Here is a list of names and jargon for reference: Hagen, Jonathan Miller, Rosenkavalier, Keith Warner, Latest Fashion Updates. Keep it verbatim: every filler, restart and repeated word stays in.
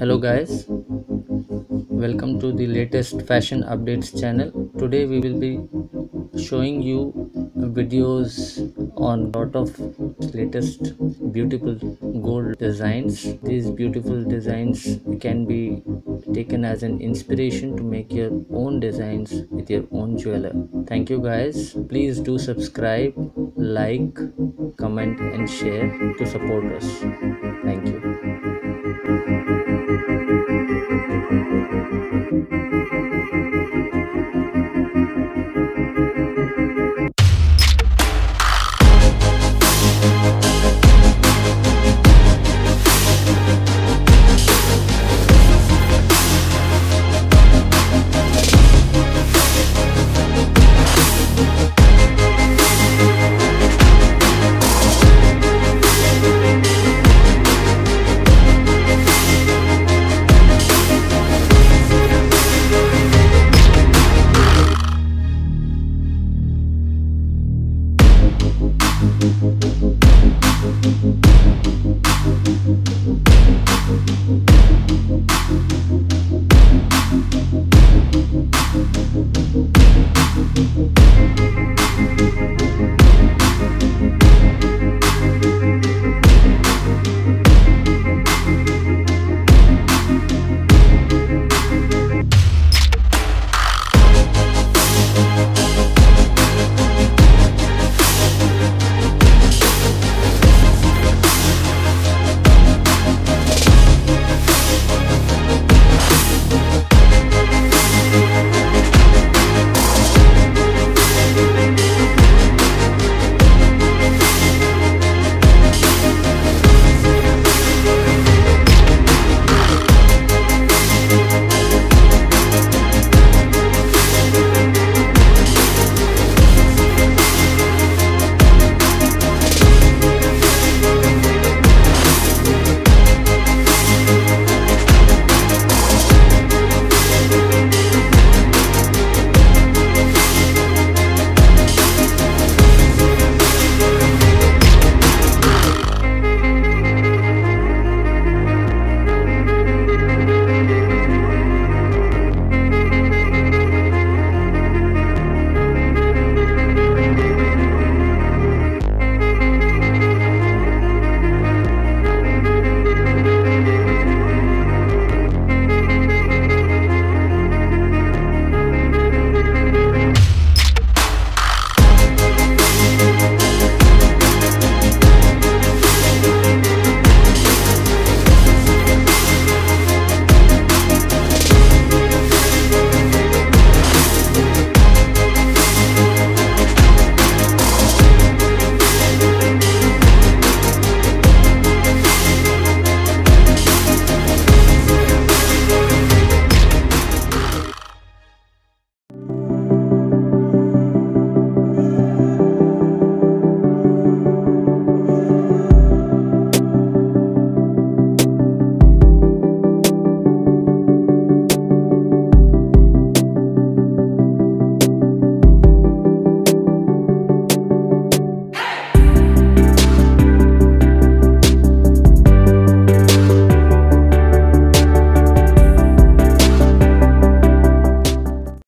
Hello guys, welcome to the latest fashion updates channel. Today we will be showing you videos on lot of latest beautiful gold designs. These beautiful designs can be taken as an inspiration to make your own designs with your own jeweler. Thank you guys. Please do subscribe, like, comment and share to support us.